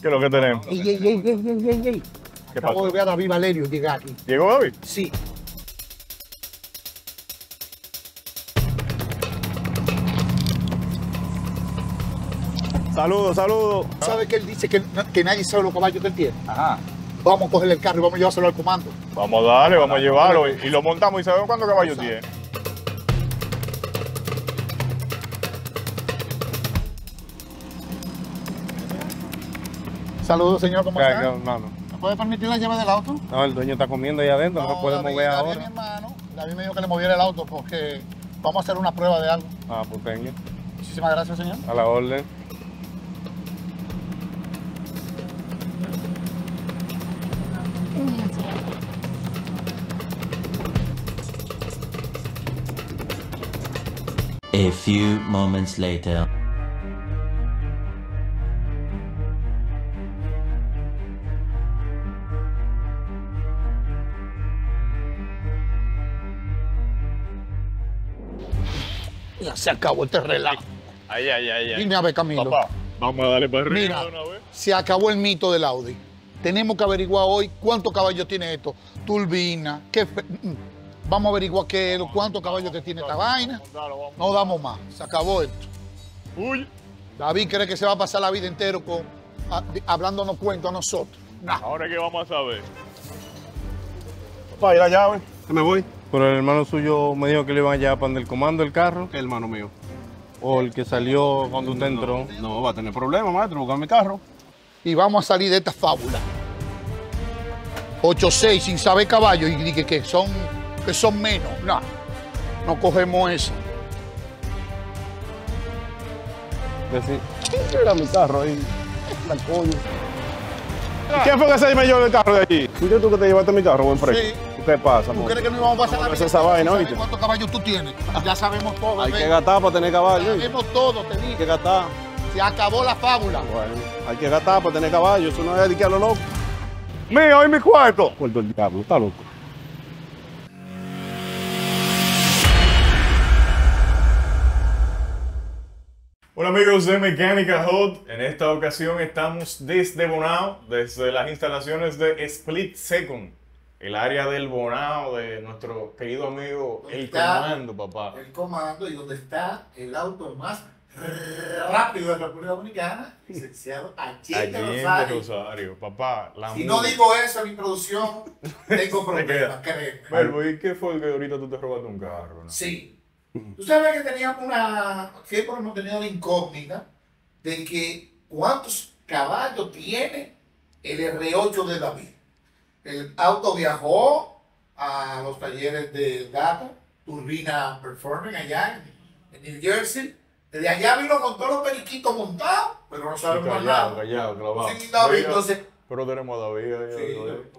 ¿Qué es lo que tenemos? ¡Ey! ¿Qué pasó? Acabo de ver a David Valerio llegar aquí. ¿Llegó David? Sí. Saludos, saludos. ¿Sabes que él dice que nadie sabe los caballos que él tiene? Ajá. Vamos a cogerle el carro y vamos a llevárselo al comando. Vamos a darle, vamos a llevarlo y lo montamos y sabemos cuántos caballos tiene. Saludos, señor, ¿cómo está? Hermano. ¿Me puede permitir la llave del auto? No, el dueño está comiendo ahí adentro, no lo puede mover ahora. David, mi hermano, David me dijo que le moviera el auto porque vamos a hacer una prueba de algo. Ah, pues venga. Muchísimas gracias, señor. A la orden. A few moments later. Ya se acabó este relajo. Ay. Dime a ver, Camilo. Papá, vamos a darle para arriba. Mira, una vez. Se acabó el mito del Audi. Tenemos que averiguar hoy cuántos caballos tiene esto. Turbina, qué... Vamos a averiguar qué, cuántos caballos que tiene esta vaina. No damos más. Se acabó esto. Uy. David cree que se va a pasar la vida entera hablándonos cuentos a nosotros. Nah. Ahora que vamos a saber. Papá, ¿y la llave? ¿Se me voy? Pero el hermano suyo me dijo que le iban a llevar para el comando del carro. ¿Qué hermano mío? O el que salió cuando usted entró. No, va a tener problemas, maestro, buscar mi carro. Y vamos a salir de esta fábula. 8.6 sin saber caballo y que son menos. No, no cogemos eso. ¿Qué era mi carro ahí? La coño. ¿Quién fue que se me llevó el carro de aquí? ¿Fuiste tú que te llevaste mi carro, buen precio? Sí. ¿Qué pasa, amor? ¿Tú crees que no íbamos a pasar la vida? Esa vaina, ¿oíste? ¿Cuántos caballos tú tienes? Ya sabemos todo. Hay que gastar para tener caballo. Ya sabemos todo, te dije. Hay que gastar. Se acabó la fábula. Bueno, hay que gastar para tener caballo. Eso no es dedicarlo a lo loco. Mío, ¿y mi cuarto? Cuarto del diablo, está loco. Hola amigos de Mecánica Hot, en esta ocasión estamos desde Bonao, desde las instalaciones de Split Second, el área del Bonao de nuestro querido amigo El Comando, papá. El Comando y donde está el auto más rápido de la República Dominicana, licenciado Allende Rosario. Papá, si no digo eso en mi producción, tengo problemas, créeme. Bueno, ¿y qué fue que ahorita tú te robaste un carro? ¿No? Sí. Tú sabes que teníamos una... Siempre hemos tenido la incógnita de que cuántos caballos tiene el R8 de David. El auto viajó a los talleres del Gato, Turbina Performing allá en New Jersey. Desde allá vino con todos los periquitos montados, pero no sabemos nada. Callado, sí, David, entonces... Pero tenemos a David ahí. Sí,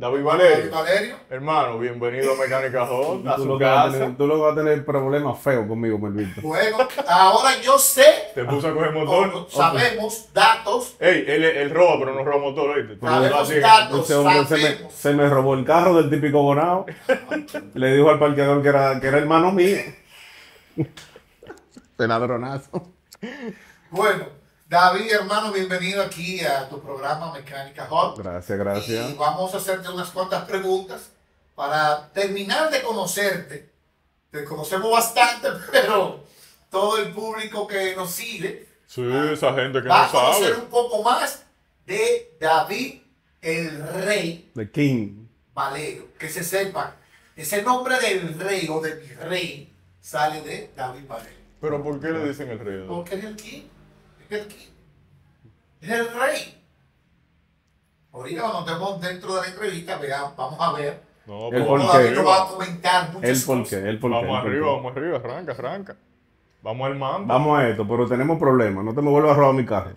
David Valerio. Hermano, bienvenido a Mecánica Hot, a su casa. Tú luego vas a tener problemas feos conmigo, Melvito. Bueno, ahora yo sé. Te puse a coger motor. No, sabemos datos. Ey, él roba, pero no roba motor, ¿oíste? Sabemos datos, ese hombre se me robó el carro del típico Bonao. Le dijo al parqueador que era hermano mío. De ladronazo. Bueno. David, hermano, bienvenido aquí a tu programa Mecánica Hot. Gracias, gracias. Y vamos a hacerte unas cuantas preguntas para terminar de conocerte. Te conocemos bastante, pero todo el público que nos sigue. Sí, esa gente que no sabe. Va a conocer un poco más de David, el Rey. The King. Valerio, que se sepa. Ese nombre del Rey o del Rey sale de David Valerio. ¿Pero por qué le dicen el Rey? Porque es el King. Es el rey. Ahorita cuando estemos dentro de la entrevista, vamos a ver. No, el porqué. No va a comentar muchas cosas. Vamos arriba, arranca. Vamos al mambo. Vamos a esto, pero tenemos problemas. No te me vuelvas a robar mi carro.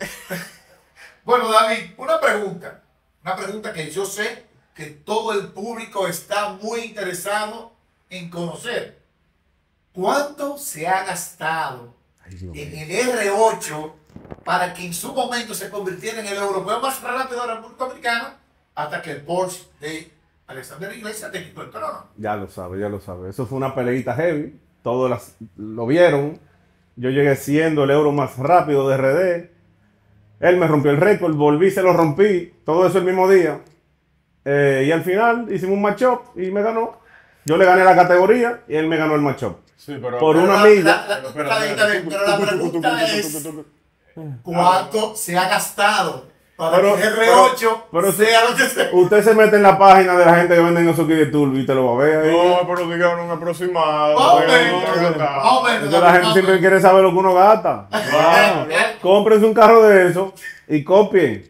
Bueno, David, una pregunta que yo sé que todo el público está muy interesado en conocer. ¿Cuánto se ha gastado en el R8 para que en su momento se convirtiera en el europeo más rápido de la República Dominicana hasta que el Porsche de Alexander Iglesias te quitó el trono? Ya lo sabe. Eso fue una peleita heavy. Todos lo vieron. Yo llegué siendo el euro más rápido de RD. Él me rompió el récord, volví, se lo rompí, todo eso el mismo día. Y al final hicimos un match-up y me ganó. Yo le gané la categoría y él me ganó el match-up. Sí, pero por una milla. Pero la pregunta es cuánto se ha gastado para que el R8 sea lo que sea. Usted se mete en la página de la gente que vende en Osuki de Turbo y te lo va a ver ahí. No, pero digamos un aproximado. La gente siempre quiere saber lo que uno gasta. Cómprense un carro de eso y copien.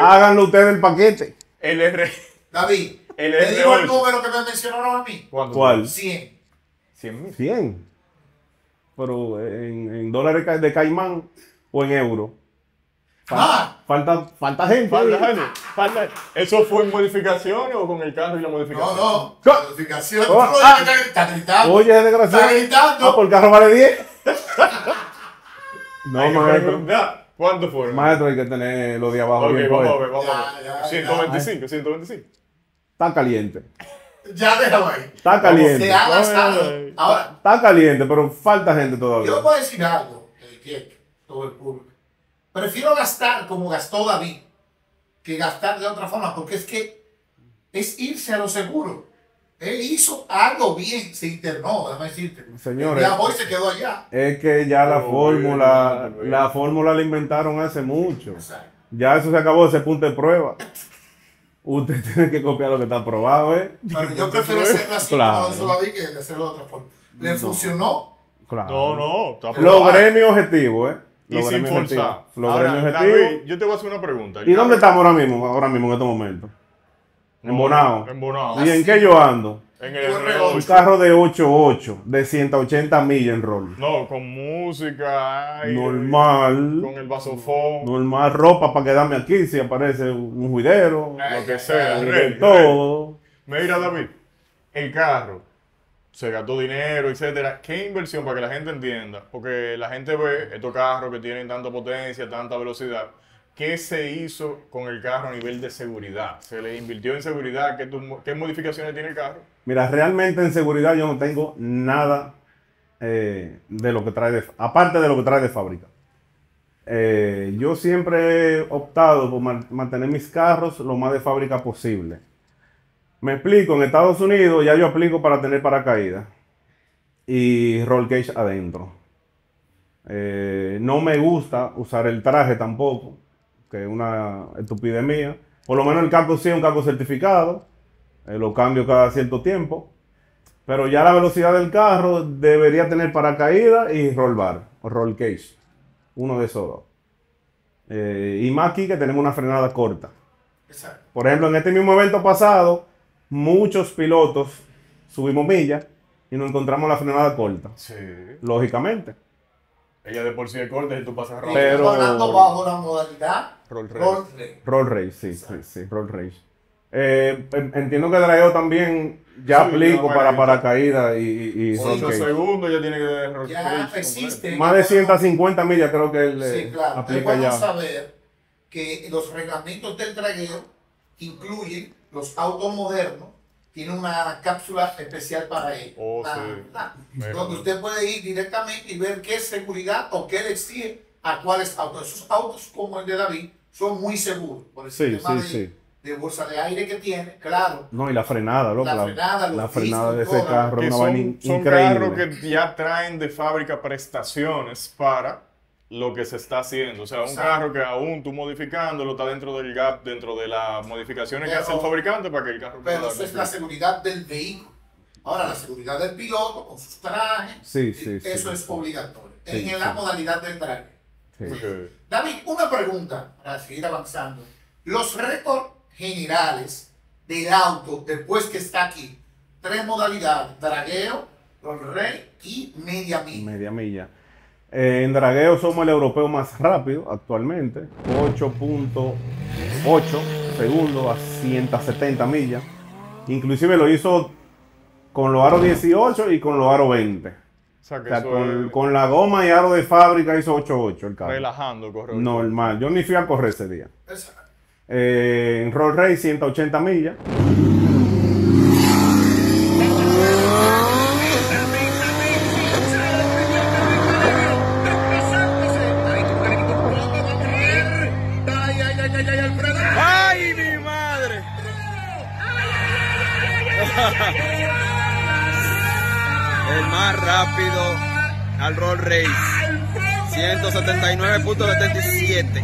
Háganlo ustedes el paquete. El R. David, ¿te digo el número que me mencionaron a mí? ¿Cuál? 100. 100. Pero en dólares de Caimán o en euros. Falta gente. ¿Eso fue en modificaciones o con el carro y la modificación? No, no. Modificación. Está gritando. Oye, es desgraciado. Está gritando. Por el carro vale 10. No, maestro. ¿Cuánto fueron? Maestro, hay que tener los de abajo. Ok, vamos a ver. 125. Está caliente. Ya déjalo ahí. Está caliente. Se ha gastado. Ahora, está caliente, pero falta gente todavía. Yo puedo decir algo, que todo el público. Prefiero gastar como gastó David, que gastar de otra forma, porque es que es irse a lo seguro. Él hizo algo bien, se internó, déjame decirte. Señores, ya hoy se quedó allá. Es que ya la fórmula la inventaron hace mucho. Exacto. Ya eso se acabó, ese punto de prueba. Usted tiene que copiar lo que está probado, ¿eh? Pero yo prefiero hacerlo así, claro. Que hacerlo de otra forma. ¿Le funcionó? Claro. No. Logré mi objetivo, ¿eh? Y sin forzar. Logré mi objetivo. Yo te voy a hacer una pregunta. ¿Y dónde estamos ahora mismo? Ahora mismo, en este momento. En Bonao. En Bonao. ¿Y en qué yo ando? En el R8. Un carro de 8.8, de 180 millas en rol. No, con música. Aire, normal. Con el vasofón. Normal, ropa para quedarme aquí si aparece un juidero. Lo que sea. Todo. Mira, David, el carro se gastó dinero, etcétera. ¿Qué inversión para que la gente entienda? Porque la gente ve estos carros que tienen tanta potencia, tanta velocidad. ¿Qué se hizo con el carro a nivel de seguridad? ¿Se le invirtió en seguridad? ¿Qué modificaciones tiene el carro? Mira, realmente en seguridad yo no tengo nada de lo que trae aparte de lo que trae de fábrica. Yo siempre he optado por mantener mis carros lo más de fábrica posible. Me explico, en Estados Unidos ya yo aplico para tener paracaídas y roll cage adentro. No me gusta usar el traje tampoco, que es una estupidez mía. Por lo menos el casco sí es un casco certificado, lo cambio cada cierto tiempo, pero ya la velocidad del carro debería tener paracaídas y roll bar o roll cage, uno de esos dos. Y más aquí que tenemos una frenada corta. Exacto. Por ejemplo, en este mismo evento pasado, muchos pilotos subimos millas y nos encontramos la frenada corta, sí. Lógicamente. Ella de por sí es corta y tú pasas rápido. Pero hablando bajo la modalidad Roll Race, sí, Roll Race. Entiendo que Drageo también ya aplico para paracaídas y roll cage. 8 segundos ya tiene que roll cage. Ya existe. Más de 150 millas creo que él aplica ya. Sí, claro. Ahí vamos a saber que los reglamentos del dragueo incluyen los autos modernos. Tiene una cápsula especial para ello. Donde usted puede ir directamente y ver qué seguridad o qué le exige a cuáles autos. Esos autos como el de David son muy seguros. Por el sistema de bolsa de aire que tiene, claro. No, y la frenada, loco. La frenada de ese carro es una vaina increíble. Son carros que ya traen de fábrica prestaciones para lo que se está haciendo. O sea, un carro que aún tú modificándolo está dentro del gap, dentro de las modificaciones que hace el fabricante para que el carro... Pero eso es la seguridad del vehículo. Ahora, la seguridad del piloto con sus trajes, eso es obligatorio. En la modalidad del traje. David, una pregunta para seguir avanzando. Los récords generales del auto, después que está aquí, tres modalidades, dragueo, roll race y media milla. Media milla. En dragueo somos el europeo más rápido actualmente, 8.8 segundos a 170 millas. Inclusive lo hizo con los aro 18 y con los aro 20. O sea con la goma y aro de fábrica hizo 8.8 el carro. Relajando, correcto. Normal, yo ni fui a correr ese día. En roll race 180 millas. al Roll Race. 179.77.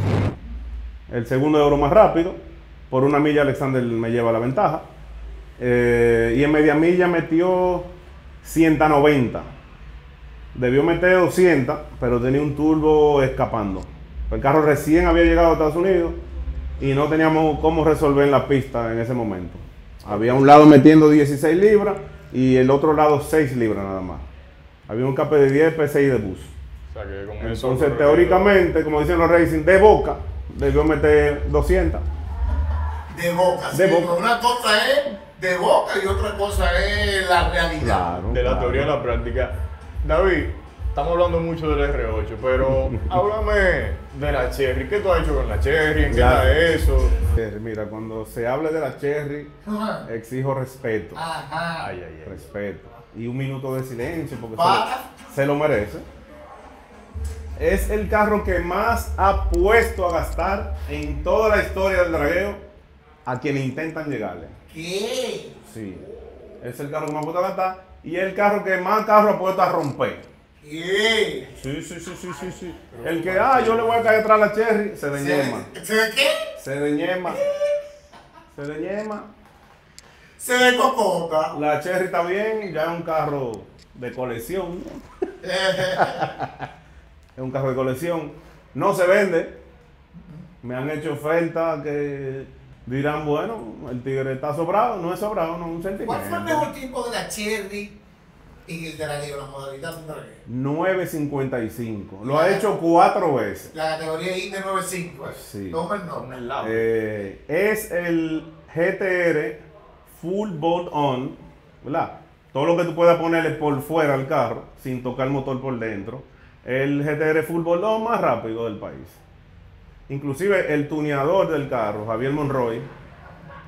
El segundo de oro más rápido. Por una milla Alexander me lleva la ventaja. Y en media milla metió 190. Debió meter 200, pero tenía un turbo escapando. El carro recién había llegado a Estados Unidos y no teníamos cómo resolver la pista en ese momento. Había un lado metiendo 16 libras y el otro lado 6 libras nada más. Había un escape de 10 PSI de bus. O sea que con entonces eso, teóricamente, como dicen los racing, de boca debió meter 200. De boca, de sí, boca. Una cosa es de boca y otra cosa es la realidad. Claro, de la teoría a la práctica. David, estamos hablando mucho del R8, pero háblame de la Cherry. ¿Qué tú has hecho con la Cherry? ¿En qué está eso? Mira, cuando se habla de la Cherry, exijo respeto. Ajá. Ay, ay, ay. Respeto. Y un minuto de silencio porque se lo merece. Es el carro que más ha puesto a gastar en toda la historia del dragueo a quienes intentan llegarle. ¿Qué? Sí. Es el carro que más ha puesto a gastar y el carro que más carro ha puesto a romper. Sí. Sí. El que, yo le voy a caer atrás a la Cherry, se deñema. Se deñema. Se descococa. La Cherry está bien, ya es un carro de colección. Es un carro de colección. No se vende. Me han hecho ofertas que dirán, bueno, el tigre está sobrado. No es sobrado, no es un sentimiento. ¿Cuál fue el mejor tiempo de la Cherry? Y el dragueo, la modalidad de dragueo. 9.55. Lo ha hecho 4 veces. La categoría I de 9.5. Sí. No. Es el GTR full bolt on, ¿verdad? Todo lo que tú puedas ponerle por fuera al carro, sin tocar el motor por dentro. El GTR full bolt on más rápido del país. Inclusive el tuneador del carro, Javier Monroy,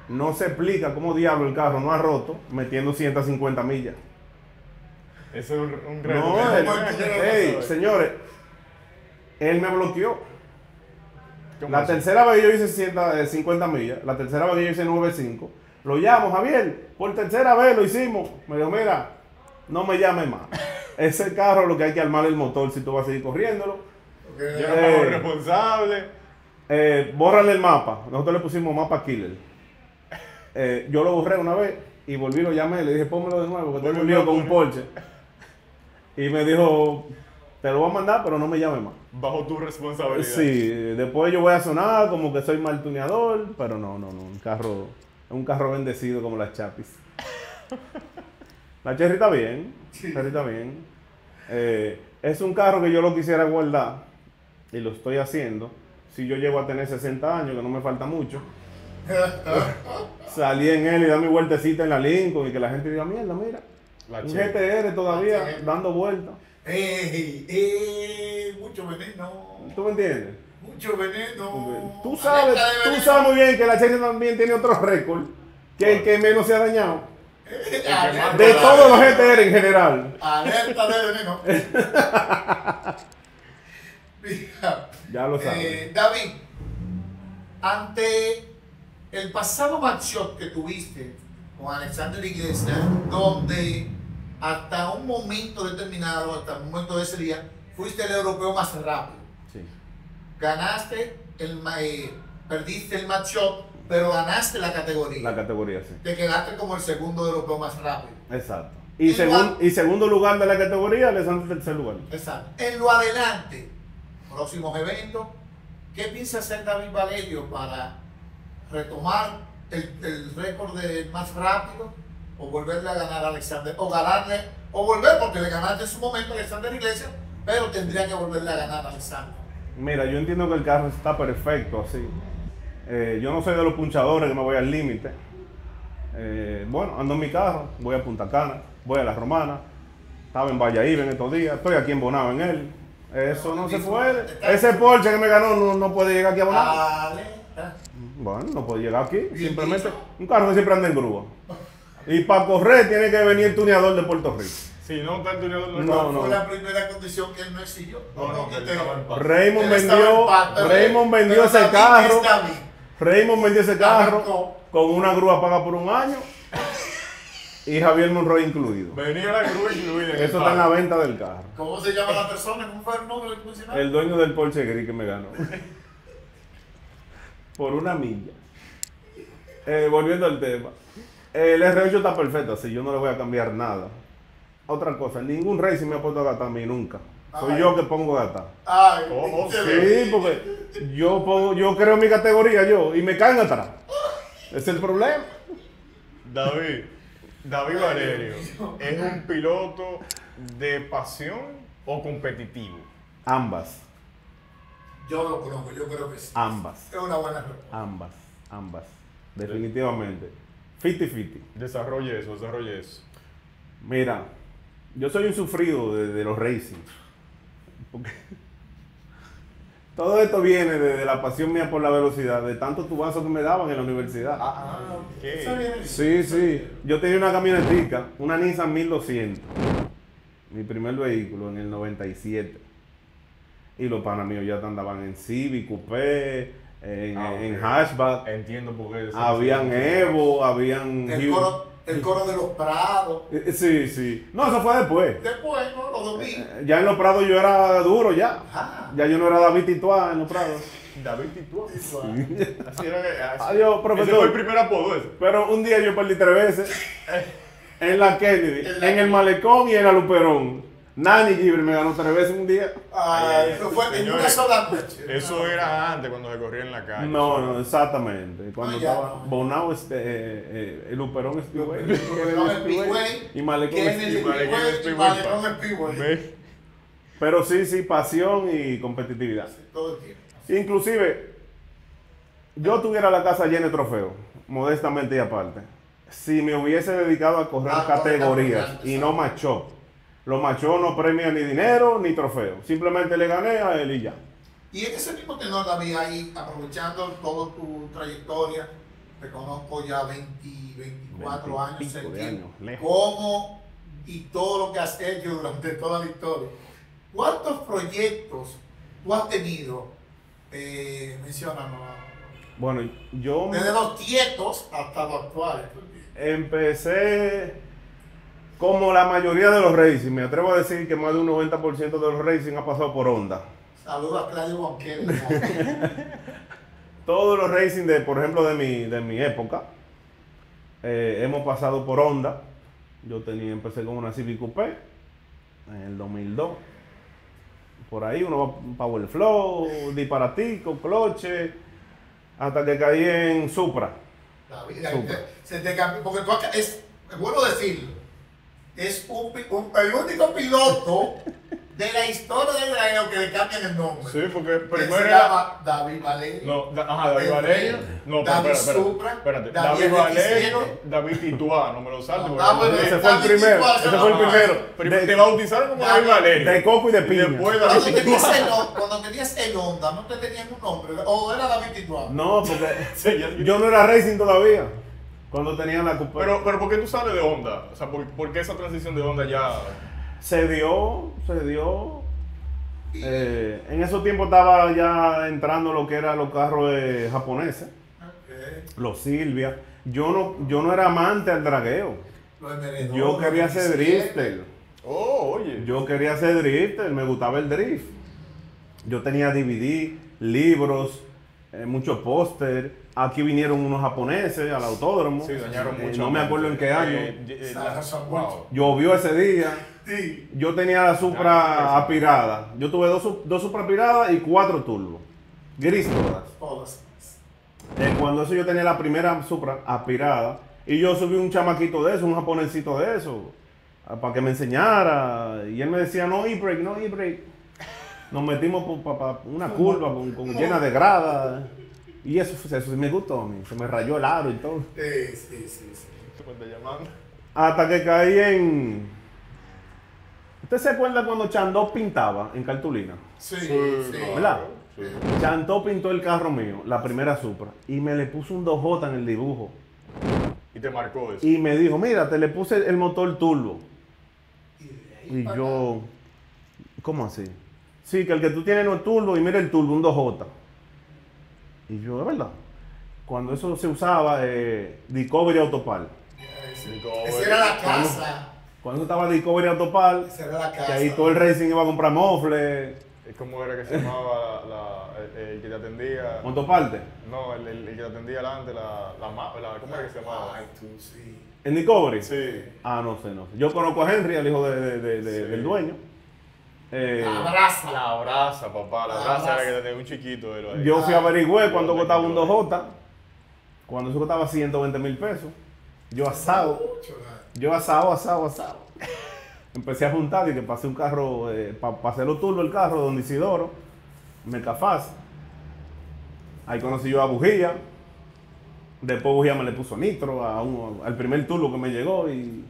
no se explica cómo diablo el carro no ha roto metiendo 150 millas. Eso es un gran... No, señores, él me bloqueó. La tercera vez que yo hice 50 millas, la tercera vez que yo hice 9.5, lo llamo, Javier, por tercera vez lo hicimos. Me dijo, mira, no me llames más. Ese carro lo que hay que armar el motor si tú vas a seguir corriéndolo. Okay. Yo no soy responsable. Bórrale el mapa. Nosotros le pusimos mapa killer. Yo lo borré una vez y volví, lo llamé y le dije, pónmelo de nuevo, porque tengo un lío con un Porsche. Y me dijo, te lo voy a mandar, pero no me llames más. Bajo tu responsabilidad. Sí, después yo voy a sonar como que soy mal tuneador, pero no. Un carro bendecido como las Chapis. La Cherry está bien, sí. Cherry está bien. Es un carro que yo lo quisiera guardar, y lo estoy haciendo. Si yo llego a tener 60 años, que no me falta mucho, salí en él y da mi vueltecita en la Lincoln y que la gente diga, mierda, mira. Un GTR todavía dando vueltas. Mucho veneno. ¿Tú me entiendes? Mucho veneno. Tú sabes muy bien que la Cherry también tiene otro récord que el que menos se ha dañado. De todos los GTR en general. Alerta de veneno. Mira, ya lo sabes. David, ante el pasado match-up que tuviste con Alexander Iglesias, donde hasta un momento determinado, hasta el momento de ese día, fuiste el europeo más rápido. Sí. Ganaste, perdiste el matchup, pero ganaste la categoría. La categoría, sí. Te quedaste como el segundo europeo más rápido. Exacto. Y segundo lugar de la categoría, Alexander tercer lugar. Exacto. En lo adelante, próximos eventos, ¿qué piensa hacer David Valerio para retomar el récord de más rápido, o volverle a ganar a Alexander, o ganarle, o volver, porque le ganaste en su momento a Alexander Iglesias, pero tendría que volverle a ganar a Alexander? Mira, yo entiendo que el carro está perfecto así. Yo no soy de los punchadores que me voy al límite. Bueno, ando en mi carro, voy a Punta Cana, voy a La Romana, estaba en Valladolid en estos días, estoy aquí en Bonao en él. Eso no se puede. Ese Porsche que me ganó no puede llegar aquí a Bonao. Bueno, no puedo llegar aquí, simplemente un carro que siempre anda en grúa. Y para correr tiene que venir el tuneador de Puerto Rico. Si no está el tuneador de Puerto Rico. No. Fue la primera condición que él no exigió. Raymond vendió ese carro. Raymond vendió ese carro con una grúa paga por un año. Y Javier Monroy incluido. Venía la grúa incluida. Eso está en la venta del carro. ¿Cómo se llama la persona? ¿Cómo fue el nombre del funcionario? El dueño del Porsche gris que me ganó. Por una milla. Volviendo al tema. El R8 está perfecto, así yo no le voy a cambiar nada. Otra cosa, ningún racing me ha puesto a gastar a mí nunca. Soy yo que pongo gata. Ay, oh, sí, porque yo pongo, yo creo mi categoría y me caen atrás. Es el problema. David Valerio, ¿es un piloto de pasión o competitivo? Ambas. Yo lo conozco, yo creo que sí. Ambas. Es una buena respuesta. Ambas. Definitivamente. 50-50. Desarrolle eso. Mira, yo soy un sufrido de los racings. Porque todo esto viene de la pasión mía por la velocidad, de tantos tubazos que me daban en la universidad. Ah, ok. Sí. Yo tenía una camionetica, una Nissan 1200, mi primer vehículo en el 97. Y los panas míos ya andaban en Civic Coupé, en hatchback. Entiendo por qué. Habían Evo, habían... El coro de los Prados. Sí. No, eso fue después. Después, ¿no? Los domingos. Ya en los Prados yo era duro ya. Ajá. Ya yo no era David Tituá en los Prados. David Tituá. Así era que... Adiós, profesor. Ese fue el primer apodo ese. Pero un día yo perdí 3 veces. En la Kennedy, en el Malecón y en la Luperón. Nani Gibri me ganó 3 veces un día. Ay, eso fue en una sola noche. Eso era antes, cuando se corría en la calle. No, exactamente. Cuando estaba Bonao, el Luperón Speedway. Y Malecón Speedway. Pero sí, pasión y competitividad. Todo el tiempo. Inclusive, yo tuviera la casa llena de trofeos, modestamente y aparte. Si me hubiese dedicado a correr categorías y no macho. Los machos no premian ni dinero ni trofeo. Simplemente le gané a él y ya. Y en ese mismo tenor, David, ahí aprovechando toda tu trayectoria, te conozco ya 24 años, cómo y todo lo que has hecho durante toda la historia. ¿Cuántos proyectos tú has tenido? Menciónanos. Bueno, yo... Desde los quietos hasta los actuales. Empecé... Como la mayoría de los racing, me atrevo a decir que más de un 90% de los racing ha pasado por Honda. Saludos a Claudio Bonquero. Todos los racing, por ejemplo, de mi época, hemos pasado por Honda. Yo empecé con una Civic Coupé en el 2002. Por ahí uno va Power Flow, disparatico, cloche, hasta que caí en Supra. Supra. Se te cambió, porque tú acá es bueno decirlo. Es el único piloto de la historia del dragón que le cambian el nombre. Sí, porque primero se llama David Valerio. David Valerio. No, David Supra. Espérate. David Valerio. David Tituá, no me lo salto. Ese fue el primero. Te bautizaron como David Valerio. De coco y de piña. Cuando tenías el Honda, no te tenían un nombre. O era David Tituá. No, porque yo no era racing todavía. Cuando tenían la Coupé. Pero ¿por qué tú sales de Honda? O sea, ¿por qué esa transición de Honda ya...? Se dio. En esos tiempos estaba ya entrando lo que eran los carros japoneses. Okay. Los Silvia. Yo no era amante al dragueo. Yo quería hacer drifter. Oh, oye. Yo quería hacer drifter, me gustaba el drift. Yo tenía DVD, libros, muchos pósteres. Aquí vinieron unos japoneses al autódromo. Sí, dañaron mucho. No me acuerdo en qué año. Wow. Llovió ese día. Sí. Yo tenía la Supra aspirada. Yo tuve dos Supra aspiradas y 4 turbos. Gris todas. Cuando eso yo tenía la primera Supra aspirada. Y yo subí un chamaquito de eso, un japonesito de eso, para que me enseñara. Y él me decía, no e-brake, no e-brake. Nos metimos para una curva llena de gradas. Y eso me gustó a mí, se me rayó el aro y todo. Sí. Hasta que caí en... ¿Usted se acuerda cuando Chandó pintaba en cartulina? Sí. ¿Verdad? Sí. Chandó pintó el carro mío, la primera Supra, y me le puso un 2J en el dibujo. Y te marcó eso. Y me dijo, mira, te le puse el motor turbo. Y yo... ¿Cómo así? Sí, que el que tú tienes no es turbo, y mira el turbo, un 2J. Y yo, de verdad, cuando eso se usaba, Discovery Autopal. Discovery. Esa era la casa. Cuando estaba Discovery Autopal, esa era la casa. Que ahí todo el racing iba a comprar mofles. ¿Cómo era que se llamaba el que te atendía? ¿Montoparte? No, el que te atendía delante, ¿cómo era que se llamaba? Sí. ¿En Discovery? Sí. Ah, no sé, no sé. Yo conozco a Henry, el hijo del dueño. La brasa, papá. La brasa era que tenía un chiquito. Yo fui a averiguar cuánto costaba un 2J. Cuando eso costaba 120,000 pesos. Yo asado. Yo asado. Empecé a juntar y que pasé un carro, pasé los turbos el carro de Don Isidoro, Metafaz. Ahí conocí yo a Bujía. Después Bujía me le puso nitro al primer turbo que me llegó y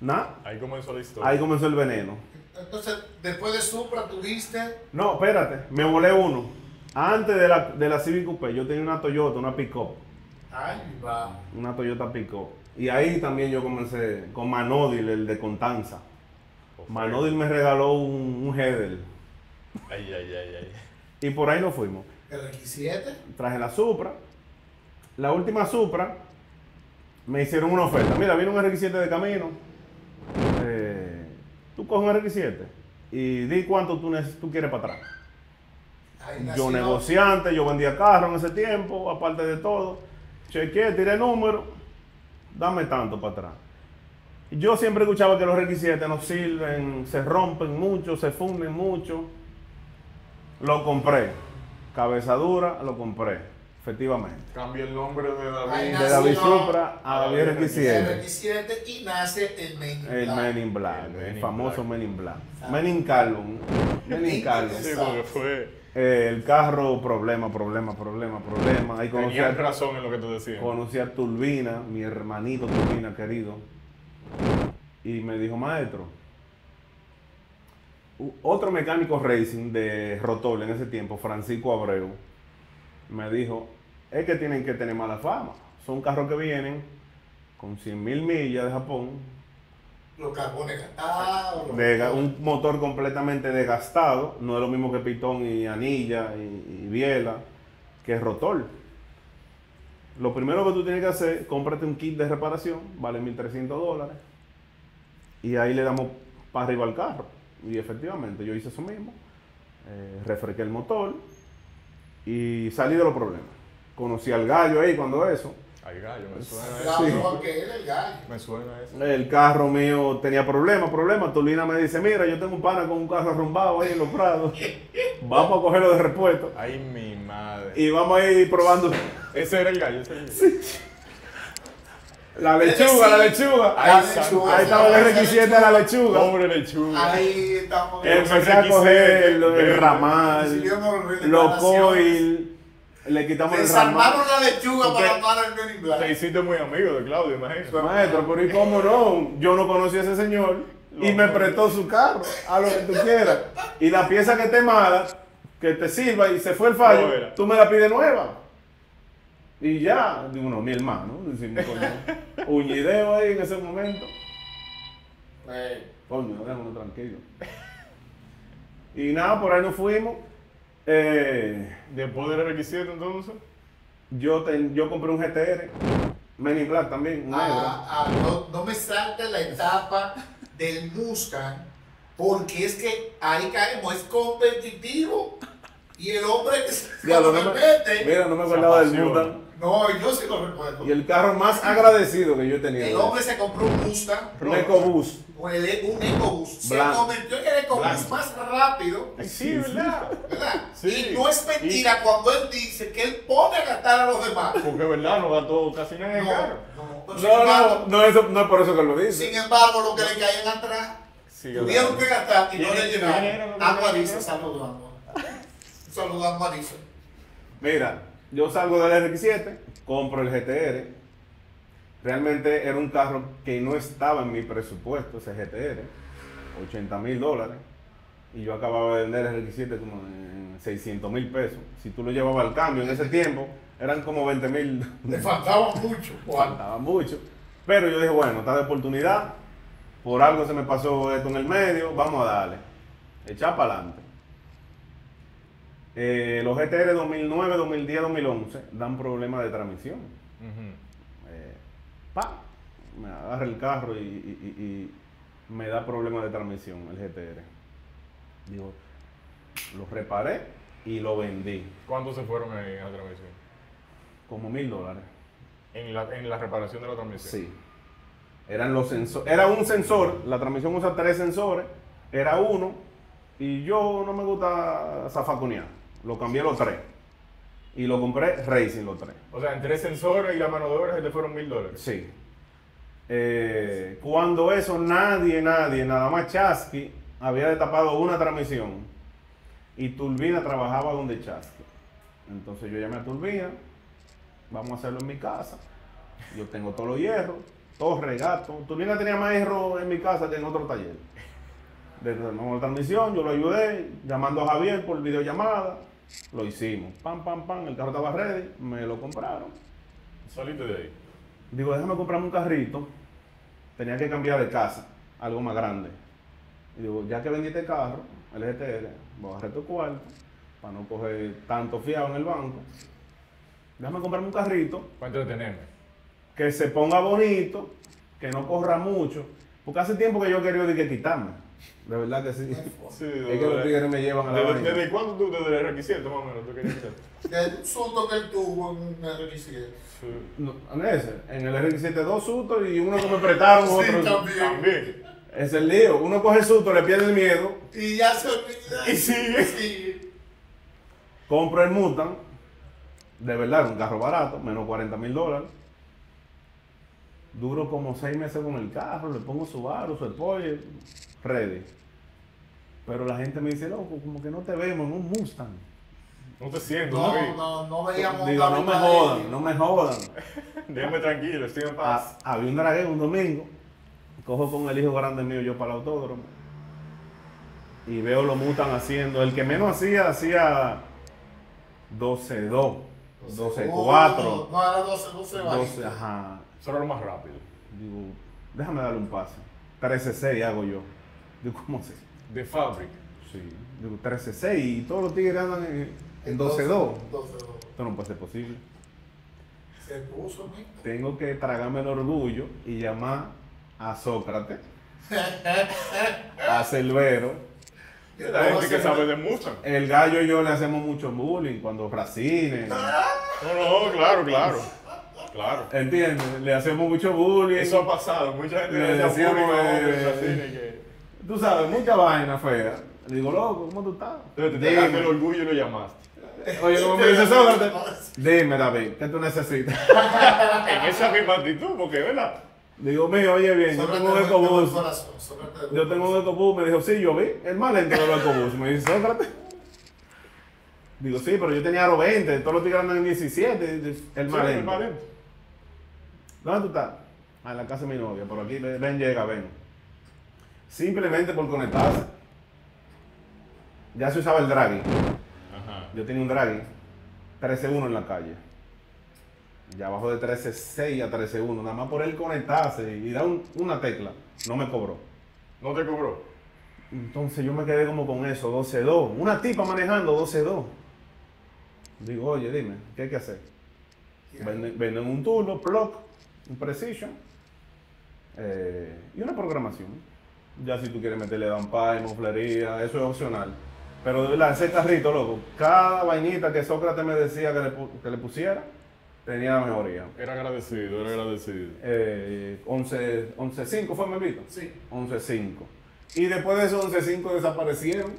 nada. Ahí comenzó la historia. Ahí comenzó el veneno. Entonces, después de Supra tuviste... No, espérate, me volé uno. Antes de la Civic Coupé yo tenía una Toyota, una pick-up. Ay, va. Una Toyota pick-up. Y ahí también yo comencé con Manodil, el de Contanza. Manodil me regaló un header. Ay. Y por ahí nos fuimos. ¿El X7? Traje la Supra. La última Supra me hicieron una oferta. Mira, viene un RX-7 de camino. Tú coges un RX-7 y di cuánto tú quieres para atrás. Yo negociante, yo vendía carro en ese tiempo, aparte de todo. Chequeé, tiré el número, dame tanto para atrás. Yo siempre escuchaba que los RX-7 no sirven, se rompen mucho, se funden mucho. Lo compré. Cabeza dura, lo compré. Efectivamente. Cambié el nombre de David Supra a David RX-7. RX-7 y nace el Men in Black. El Men in Black, el famoso Men in Black. Men in Carbon. Men in Carbon. Sí, porque fue... el carro, problema. Ahí conocí a, razón en lo que tú decías. Conocí a Turbina, mi hermanito Turbina querido. Y me dijo, maestro, otro mecánico racing de Rotol en ese tiempo, Francisco Abreu, me dijo, es que tienen que tener mala fama. Son carros que vienen con 100,000 millas de Japón. Los carbones gastados. Un motor completamente desgastado. No es lo mismo que pitón y anilla y biela, que es Rotol. Lo primero que tú tienes que hacer, cómprate un kit de reparación, vale $1,300. Y ahí le damos para arriba al carro. Y efectivamente, yo hice eso mismo. Refresqué el motor y salí de los problemas. Conocí al gallo ahí cuando eso. Al gallo, me suena eso. Claro, que era el gallo. Me suena eso. El carro mío tenía problemas. Turbina me dice, mira, yo tengo un pana con un carro arrumbado ahí en los prados. Vamos a cogerlo de repuesto. Ay, mi madre. Y vamos a ir probando. Ese era el gallo, ese era el gallo. Sí. La lechuga. Ahí estaba el RX-7 de la lechuga. Pobre lechuga. Ahí estamos. Empecé a coger el ramal, los coil, le quitamos el ramal. Desarmaron la lechuga para armar el Men in Black. Te hiciste muy amigo de Claudio, imagínate. Maestro, pero ¿y cómo no? Yo no conocí a ese señor y me prestó su carro, a lo que tú quieras. Y la pieza que esté mala, que te sirva y se fue el fallo, tú me la pides nueva. Y ya, digo, no, mi hermano, decimos, coño, uñideo ahí en ese momento. Coño, déjame tranquilo. Y nada, por ahí nos fuimos. Después del RX-7, entonces, yo compré un GTR, Men in Black también, negro. No me saltes la etapa del Mustang, porque es que ahí caemos, es competitivo. Y el hombre mira, no me acordaba del Mustang. No, yo sí lo recuerdo. Y el carro más agradecido que yo tenía. El hombre se compró un Mustang. Un EcoBoost. Un EcoBoost. Se convirtió en el EcoBoost más rápido. Sí, ¿verdad? Sí. Y no es mentira cuando él dice que él pone a gastar a los demás. Porque verdad, no gastó casi nada en el carro. No es por eso que lo dice. Sin embargo, lo que le caían atrás, tuvieron que gastar y no le llenaron. Agua dice, saludando. Saludando a Marisa. Mira, yo salgo del RX-7, compro el GTR. Realmente era un carro que no estaba en mi presupuesto, ese GTR, $80,000. Y yo acababa de vender el RX-7 como en $600,000 pesos. Si tú lo llevabas al cambio en ese tiempo, eran como $20,000. Le faltaba mucho. Faltaba mucho. Pero yo dije, bueno, está de oportunidad. Por algo se me pasó esto en el medio, vamos a darle. Echar para adelante. Los GTR 2009, 2010, 2011 dan problemas de transmisión. me agarra el carro y me da problemas de transmisión el GTR. Digo, lo reparé y lo vendí. ¿Cuánto se fueron ahí en la transmisión? Como $1000. ¿En la reparación de la transmisión? Sí. Eran los sensores, era un sensor, la transmisión usa 3 sensores, era uno, y yo no me gusta zafaconear, lo cambié los 3. Y lo compré Racing los 3. O sea, en 3 sensores y la mano de obra se le fueron $1000. Sí. Cuando eso, nadie, nada más Chasqui había destapado una transmisión y Turbina trabajaba donde Chasqui. Entonces yo llamé a Turbina, vamos a hacerlo en mi casa, yo tengo todos los hierros, todos regatos. Turbina tenía más hierro en mi casa que en otro taller. Desde la transmisión yo lo ayudé, llamando a Javier por videollamada, lo hicimos, pam, el carro estaba ready, me lo compraron. ¿Saliste de ahí? Digo, déjame comprarme un carrito, tenía que cambiar de casa, algo más grande. Y digo, ya que vendí este carro, el GTR, voy a agarrar tu cuarto, para no coger tanto fiado en el banco. Déjame comprarme un carrito. Para entretenerme. Que se ponga bonito, que no corra mucho. Porque hace tiempo que yo quería que quitarme. De verdad que sí. Sí, es que los tigres me llevan a la vaina. ¿Desde cuándo tú desde el RX-7 más o menos tú querías quitar? ¿Qué susto que él tuvo en el RX-7? Sí. No, en ese, en el RX-7 2 sustos y uno que me prestaron, sí, otro. También. Es el lío. Uno coge el susto, le pierde el miedo. Y ya se olvida. Y sigue. Sí. Compro el Mustang. De verdad, un carro barato, menos $40,000. Duro como 6 meses con el carro, le pongo su aro, su spoiler, ready. Pero la gente me dice, loco, como que no te vemos en un Mustang. No te siento, no veíamos. Digo, no me jodan, no me jodan. Déjame tranquilo, estoy en paz. Había un dragueo un domingo, cojo con el hijo grande mío yo para el autódromo y veo lo Mustang haciendo. El que menos hacía, hacía 12-2. 12-4. No, era 12-12. Ajá. Eso era lo más rápido. Digo, déjame darle un pase. 13-6 hago yo. Digo, ¿cómo así? De fábrica. Sí. Digo, 13-6 y todos los tigres andan en 12-2. Esto no puede ser posible. Se puso, amigo. Tengo que tragarme el orgullo y llamar a Sócrates, a Selvero. La gente que sabe de Mustang. El gallo y yo le hacemos mucho bullying cuando racines. No, claro. ¿Entiendes? Le hacemos mucho bullying. Eso ha pasado, mucha gente le hace bullying. Tú sabes, mucha vaina fea. Le digo, loco, ¿cómo tú estás? Entonces te dejaste el orgullo y lo llamaste. Oye, como me dice Sócrates, dime, David, ¿qué tú necesitas? En esa misma actitud, porque, ¿verdad? Digo, mío, oye bien, yo tengo un ecobús. Yo tengo un ecobús, me dijo, sí, yo vi, el más lento de los ecobús. Me dice, Sócrates. Digo, sí, pero yo tenía aro 20, todos los tigres andan en 17, el más lento. ¿Dónde tú estás? Ah, en la casa de mi novia, por aquí, ven. Simplemente por conectarse. Ya se usaba el draghi. Yo tenía un draghi, 13-1 en la calle. Ya bajó de 13.6 a 13.1, nada más por él conectarse y dar una tecla, no me cobró. ¿No te cobró? Entonces yo me quedé como con eso, 12.2, una tipa manejando 12.2. Digo, oye, dime, ¿qué hay que hacer? Venden un turbo, block, un precision y una programación. Ya si tú quieres meterle downpipe, moflería, eso es opcional. Pero de verdad, ese carrito, loco, cada vainita que Sócrates me decía que le pusiera, tenía la mejoría. Era agradecido, era agradecido. 11.5 fue, me invito. Sí. 11.5. Y después de esos 11.5 desaparecieron.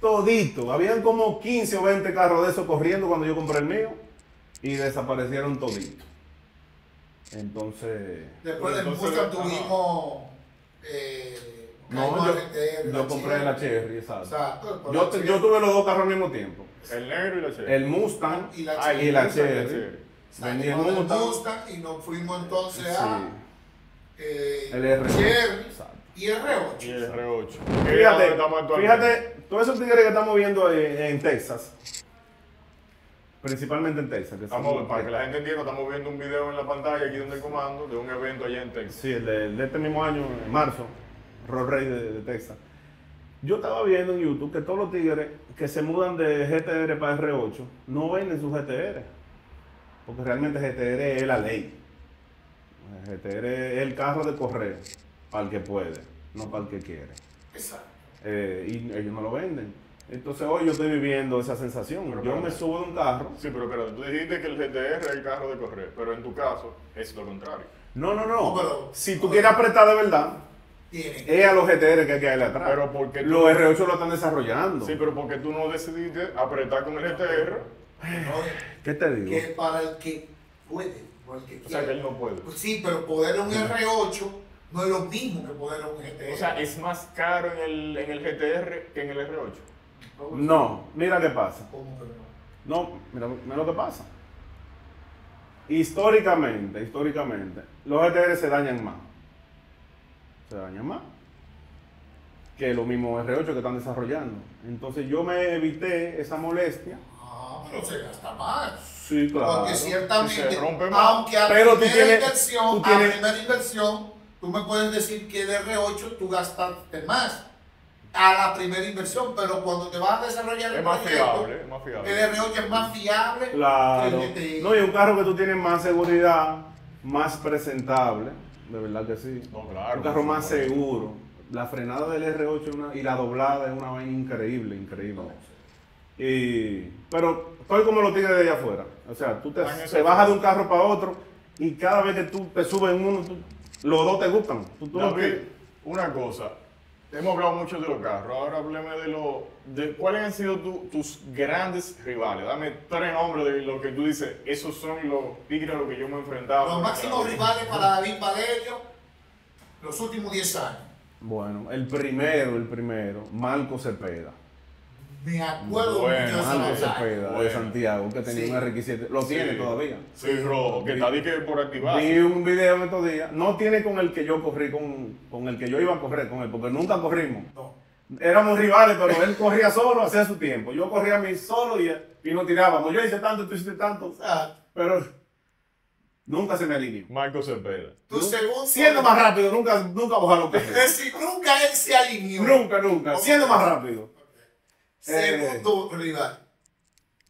Todito. Habían como 15 o 20 carros de esos corriendo cuando yo compré el mío. Y desaparecieron todito. Entonces... Después del Mustang tuvimos... No, yo compré la Cherry, exacto. O sea, yo tuve los dos carros al mismo tiempo. El negro y la Cherry. El Mustang y la Cherry. Vendí el Mustang y nos fuimos entonces a el R8. Y el R8. Fíjate, todos esos tigres que estamos viendo en Texas. Principalmente en Texas. Para que la gente entienda, estamos viendo un video en la pantalla aquí donde el comando, de un evento allá en Texas. Sí, el de este mismo año, en marzo. Roll Rey de Texas. Yo estaba viendo en YouTube que todos los tigres que se mudan de GTR para R8 no venden sus GTR. Porque realmente GTR es la ley. El GTR es el carro de correo, para el que puede, no para el que quiere. Exacto. Y ellos no lo venden. Entonces hoy yo estoy viviendo esa sensación. Pero yo me subo de un carro. Sí, pero tú dijiste que el GTR es el carro de correr, pero en tu caso es lo contrario. No. Pero, si tú quieres apretar de verdad, es a los GTR que hay que darle atrás. Pero porque tú, los R8 lo están desarrollando. Sí, pero porque tú no decidiste apretar con el GTR. ¿Qué te digo? Que para el que puede, para el que quiere. O sea, que él no puede. Sí, pero poder un R8 no es lo mismo que poder un GTR. O sea, es más caro en el GTR que en el R8. No, mira qué pasa. No, mira lo que pasa. Históricamente, los GTR se dañan más que los mismos R8 que están desarrollando. Entonces yo me evité esa molestia. Ah, pero se gasta más. Sí, claro. Porque ciertamente, se rompe más. Aunque a pero primera inversión, tú me puedes decir que de R8 tú gastaste más. A la primera inversión, pero cuando te vas a desarrollar el proyecto, es más fiable. El R8 es más fiable. Claro. No, y un carro que tú tienes más seguridad, más presentable, de verdad que sí. No, claro. Un carro más seguro. La frenada del R8 y la doblada es una vaina increíble. No. Pero estoy como los tigres de allá afuera. O sea, tú te bajas de un carro para otro y cada vez que tú te subes en uno, los dos te gustan. David, una cosa. Hemos hablado mucho de los carros, ahora hábleme de cuáles han sido tus grandes rivales. Dame tres nombres de lo que tú dices, esos son los tigres a los que yo me enfrentaba. Los máximos rivales para David Valerio, los últimos 10 años. Bueno, el primero, Marco Cepeda. Me acuerdo mucho de Marco Cepeda, de Santiago, que tenía un RX-7. Lo tiene todavía. Sí, rojo, que está ahí que por activar. Vi un video de estos días. No tiene con el que yo corrí, con el que yo iba a correr con él, porque nunca corrimos. No. Éramos rivales, pero él corría solo, hacía su tiempo. Yo corría a mí solo y nos tirábamos. Yo hice tanto, tú hiciste tanto. O sea, pero nunca se me alineó. Marco Cepeda. Tú siendo más rápido, nunca bajaron los pies. Es decir, nunca él se alineó. Nunca. Siendo más rápido. Segundo rival.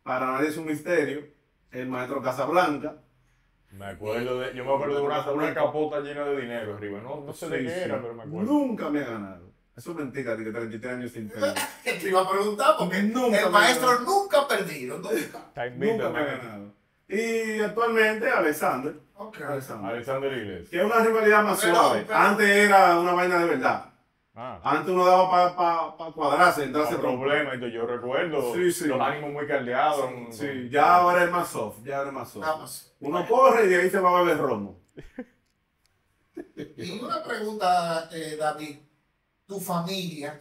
Para nadie es un misterio, el maestro Casablanca. Yo me acuerdo de una capota llena de dinero arriba. No sé de qué era, pero me acuerdo. Nunca me ha ganado. Eso es mentira, que 33 años sin perder. Te iba a preguntar porque el maestro nunca ha perdido. Nunca me ha ganado. Y actualmente Alexander. Okay. Alexander Iglesias. Que es una rivalidad más suave. Antes era una vaina de verdad. Antes uno daba para cuadrarse, entrarse problemas. Yo recuerdo los ánimos muy caldeados. Sí, ya ahora es más soft, Uno corre y de ahí se va a beber romo. Y una pregunta, David. ¿Tu familia,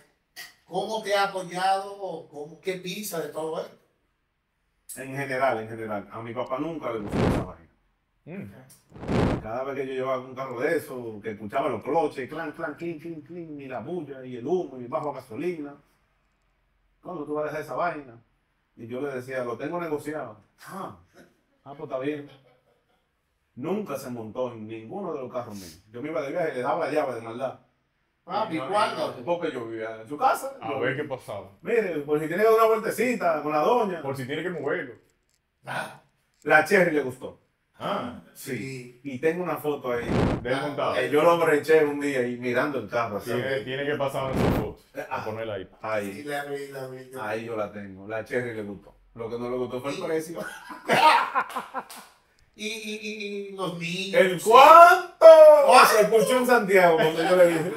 cómo te ha apoyado? ¿Qué piensa de todo esto? En general. A mi papá nunca le gustó esa vaina. Cada vez que yo llevaba un carro de eso, que escuchaba los cloches, clan, clan, clink, clink, clink, y la bulla, y el humo, y bajo gasolina. ¿Cuándo tú vas a dejar esa vaina? Y yo le decía, lo tengo negociado. Pues está bien. Nunca se montó en ninguno de los carros míos. Yo me iba de viaje y le daba la llave de maldad. ¿Y cuándo? Porque yo vivía en su casa. A ver qué pasaba. Mire, por si tiene que dar una vueltecita con la doña. Por si tiene que moverlo. La Cherry le gustó. Sí. Y tengo una foto ahí. Yo lo breché un día y mirando el carro. Así. Tiene que pasar en su foto. A ponerla ahí. Ahí yo la tengo. La Cherry le gustó. Lo que no le gustó fue el precio. Y los niños. ¿El cuánto? Se escuchó en Santiago cuando yo le dije.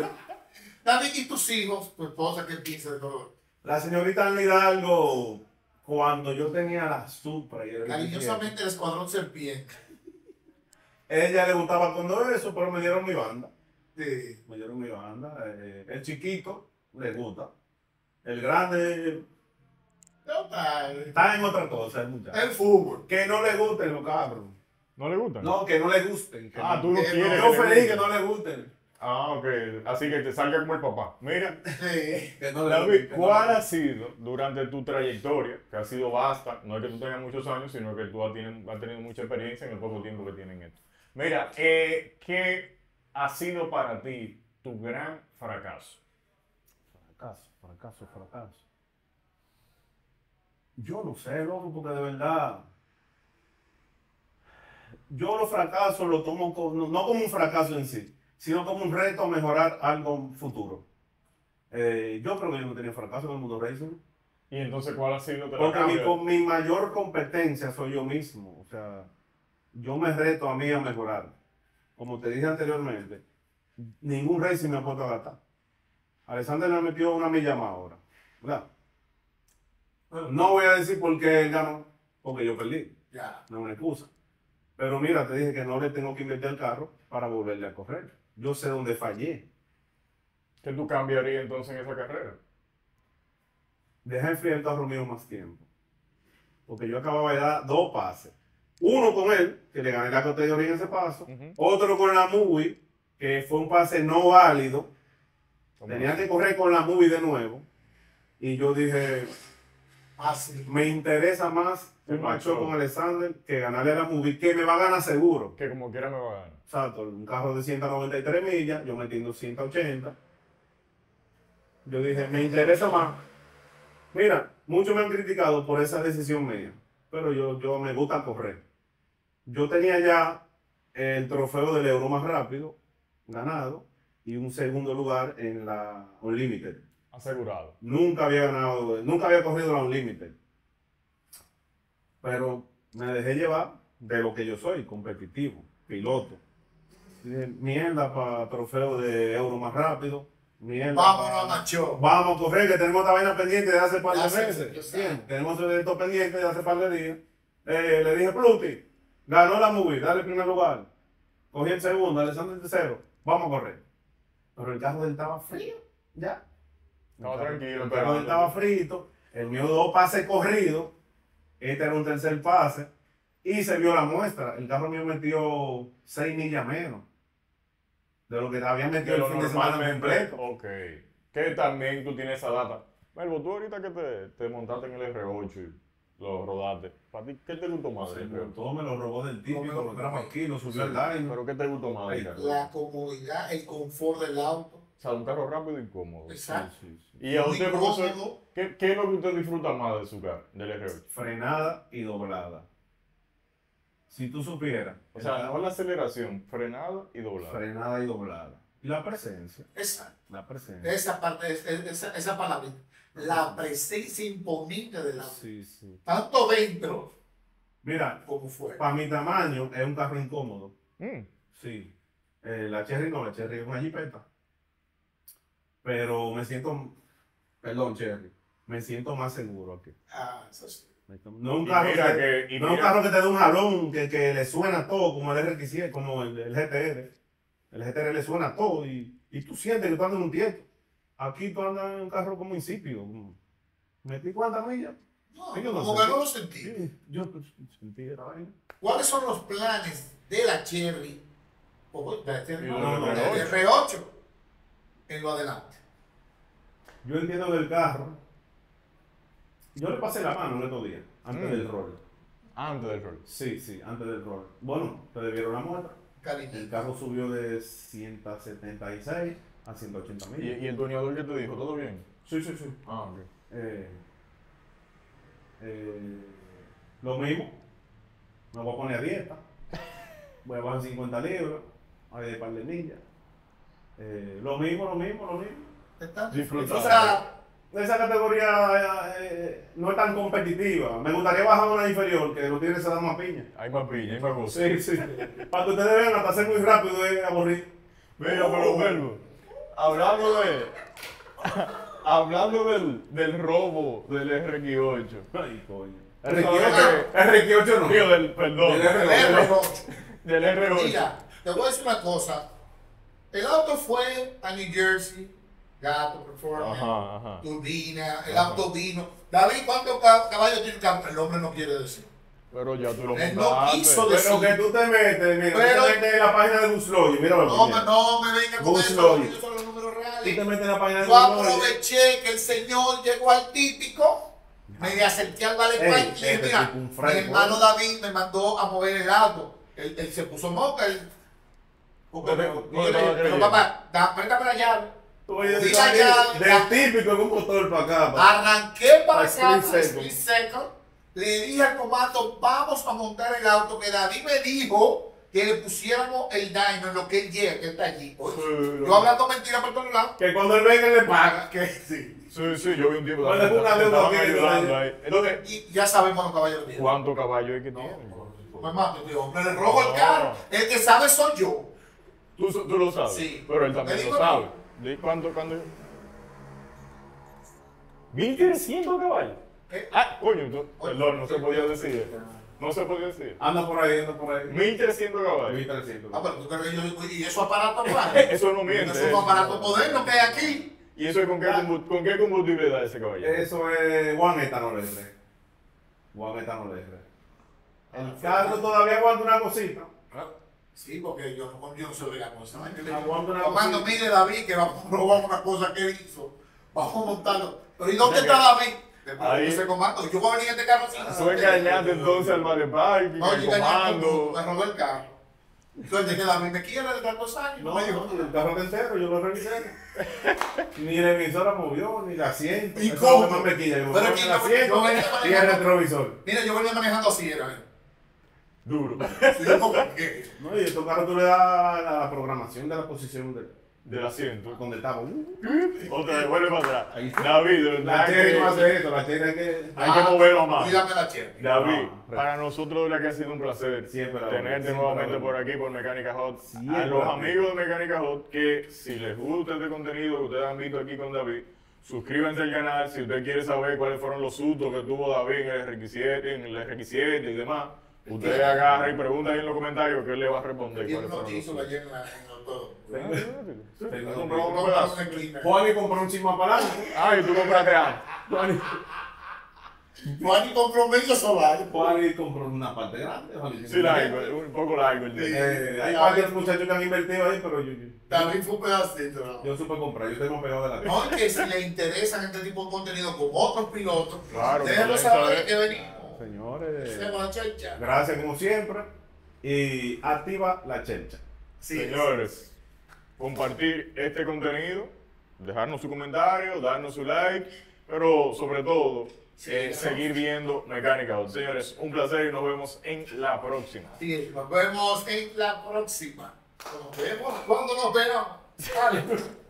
David, ¿y tus hijos? Tu esposa, ¿qué piensa de todo? La señorita Ana Hidalgo, cuando yo tenía la Supra y el cariñosamente el Escuadrón Serpiente. Ella le gustaba cuando eso, pero me dieron mi banda. Sí, me dieron mi banda. El chiquito le gusta. El grande está en otra cosa, el muchacho. El fútbol. Que no le gusten los cabros. ¿No le gustan? No, que no le gusten. Tú no quieres. Yo feliz que no le gusten. Ok. Así que te salga como el papá. Mira, David, ¿cuál ha sido durante tu trayectoria, que ha sido vasta, no es que tú tengas muchos años, sino que tú has tenido mucha experiencia en el poco tiempo que tienen esto? Mira, ¿qué ha sido para ti tu gran fracaso? Fracaso. Yo no sé, loco, porque de verdad yo los fracasos los tomo como, no como un fracaso en sí, sino como un reto a mejorar algo futuro. Yo creo que yo no tenía fracaso en el mundo racing. ¿Y entonces cuál ha sido? Porque mi mayor competencia soy yo mismo. O sea, yo me reto a mí a mejorar. Como te dije anteriormente, ningún racing me ha puesto a gastar. Alexander le metió una milla más ahora, ¿verdad? No voy a decir por qué él ganó, porque yo perdí. No me excusa. Pero mira, te dije que no le tengo que invertir el carro para volverle a correr. Yo sé dónde fallé. ¿Qué tú cambiarías entonces en esa carrera? Deja enfriar el carro mío más tiempo. Porque yo acababa de dar dos pases. Uno con él, que le gané la categoría en ese paso. Otro con la movie, que fue un pase no válido. Tenía que correr con la movie de nuevo. Y yo dije... Me interesa más el macho con Alexander que ganarle a la movie, que me va a ganar seguro. Que como quiera me va a ganar. Exacto, un carro de 193 millas, yo metí 280. Yo dije, me interesa más. Mira, muchos me han criticado por esa decisión mía, pero yo me gusta correr. Yo tenía ya el trofeo del Euro más rápido ganado y un segundo lugar en la Unlimited. Asegurado. Nunca había ganado, nunca había corrido la Unlimited. Pero me dejé llevar de lo que yo soy, competitivo, piloto. Mierda para trofeo de Euro más rápido. Mierda. Vámonos, macho. Vamos a correr, que tenemos esta vaina pendiente de hace par de meses. Tenemos esto pendiente de hace par de días. Le dije, Pluti, ganó la movie, dale el primer lugar. Cogí el segundo, Alexander el tercero. Vamos a correr. Pero el carro de él estaba frío, ya. Estaba tranquilo. El carro estaba frito, el mío dos pases corridos, este era un tercer pase, y se vio la muestra. El carro mío metió 6 millas menos de lo que había metido el fin de semana completo. Ok. Que también tú tienes esa data. Melvo, tú ahorita que te montaste en el R8 y lo rodaste, ¿para ti qué te gustó más? Todo me lo robó del típico, lo trajo aquí, lo subió al daño. ¿Pero qué te gustó más? La comodidad, el confort del auto. O sea, un carro rápido y cómodo. Exacto. Sí. ¿Y a usted, profesor, qué es lo que usted disfruta más de su carro, del R8? Frenada y doblada. Si tú supieras. O sea, no la aceleración, frenada y doblada. Frenada y doblada. Y la presencia. Exacto. La presencia. Esa parte, esa palabrita. La presencia imponente del auto. Sí, sí. Tanto dentro. Mira, como fuera. Para mi tamaño, es un carro incómodo. Sí. La Cherry no, la Cherry es una jipeta. Pero me siento, perdón, Cherry, me siento más seguro aquí. Eso sí. No es un carro, que te dé un jalón, que le suena todo, como el RX-7, como el GTR. El GTR le suena todo y tú sientes que tú andas en un tiempo. Aquí tú andas en un carro como insípido. ¿Metí cuántas millas? No, yo no como que no lo sentí. Sí, yo sentí la vaina. ¿Cuáles son los planes de la Cherry? O de la Cherry, del R8. En lo adelante. Yo entiendo del carro. Yo le pasé la mano en estos días, antes del rol. ¿Antes del rol? Sí, sí, antes del rol. Bueno, ustedes vieron la muestra. El carro subió de 176 a 180 mil. ¿Y el tuneador que te dijo? ¿Todo bien? Sí, sí, sí. Ok. Lo mismo. Me voy a poner a dieta. Voy a bajar 50 libras. A ver, par de millas. Lo mismo. Disfrutar. O sea, esa categoría no es tan competitiva. Me gustaría bajar una inferior, que no tiene esa dama piña. Hay más piña, hay más cosas. Sí, sí. Para que ustedes vean, hasta ser muy rápido es aburrido. Mira, pero Melvo, hablando del robo del RX8. Ay, coño. RX8 no. Perdón. Del R8. Mira, te voy a decir una cosa. El auto fue a New Jersey, Gato, Performance, Turbina, el auto vino. David, ¿cuántos caballos tiene el carro? El hombre no quiere decir. Pero ya tú lo él no quiso decir. Pero que tú te metes, mira, pero, tú te metes en la página de Busloy, mira lo que no me venga con eso, porque yo soy los números reales. Tú te metes en la página de Busloy. Yo aproveché que el señor llegó al típico, me acerqué al Valepay y dije, mira, mi hermano David me mandó a mover el auto. Él se puso moca, pero papá, préstame la llave. Del típico en un motor para acá. Arranqué para acá, Split Second. le dije al comando, vamos a montar el auto, que David me dijo que le pusiéramos el daño en lo que él llega, que está allí. Oye, sí, yo hablando mentira por todos lados. Que cuando él venga le paga. Que sí. Sí, sí, yo vi un tipo de ahí. Entonces, y ya sabemos los caballos que tiene. ¿Cuántos caballos es que tiene? No, me mato, tío. Me le robo el carro. El que sabe soy yo. Tú lo sabes. Sí. Pero él también lo sabe. ¿Cuánto? 1300 caballos. Ah, coño, perdón, no se podía decir. No se podía decir. Anda por ahí. 1300 caballos. 1300. Ah, pero tú crees que yo. ¿Y esos aparatos modernos? Eso no miente. Esos son aparatos modernos que hay aquí. ¿Y eso es con qué combustible da ese caballo? Eso es Juan Metanol R. El carro todavía aguanta una cosita. Sí, porque yo no se ve la cosa. Cuando mire David que vamos a robar una cosa que hizo, vamos a montarlo. Pero ¿y dónde está David? Ahí se comando. Yo voy a venir este carro sin nada. Tú engañaste entonces al Marepark y al comando. Me robé el carro. Entonces, que David me quiere de tantos años. No, el carro entero, yo lo revisé. Ni la emisora movió, ni el asiento. ¿Y cómo? No me quilla. Pero aquí no. Y el retrovisor. Mira, yo venía manejando así, era. Duro. No, y estos carros tú le das la programación de la posición del asiento. Donde estaba. Otra vez, vuelve para atrás. David, la Cherry no hace esto, la Cherry hay que moverlo más. Cuídate la Cherry. David, para nosotros la que ha sido un placer tenerte nuevamente por aquí, por Mecánica Hot. A los amigos de Mecánica Hot, que si les gusta este contenido que ustedes han visto aquí con David, suscríbanse al canal si usted quiere saber cuáles fueron los sustos que tuvo David en el RX-7 y demás. Usted agarra y pregunta ahí en los comentarios que él le va a responder. Él no quiso la llena en todo. Juan y compró un chisme para adelante. Ay, tú compraste algo. Juan y compró medio solar. Juan y compró una parte grande. Sí, largo, un poco largo. Hay varios muchachos que han invertido ahí, pero yo... También fue un pedacito. Yo supe comprar, yo tengo pegado de la tienda. No, que si le interesan este tipo de contenido con otros pilotos, déjenlo saber que venimos. Señores, gracias como siempre y activa la chencha. Sí, señores, compartir este contenido, dejarnos su comentario, darnos su like, pero sobre todo seguir viendo Mecánica Hot. Señores, un placer y nos vemos en la próxima. Sí, nos vemos en la próxima. Nos vemos cuando nos veamos.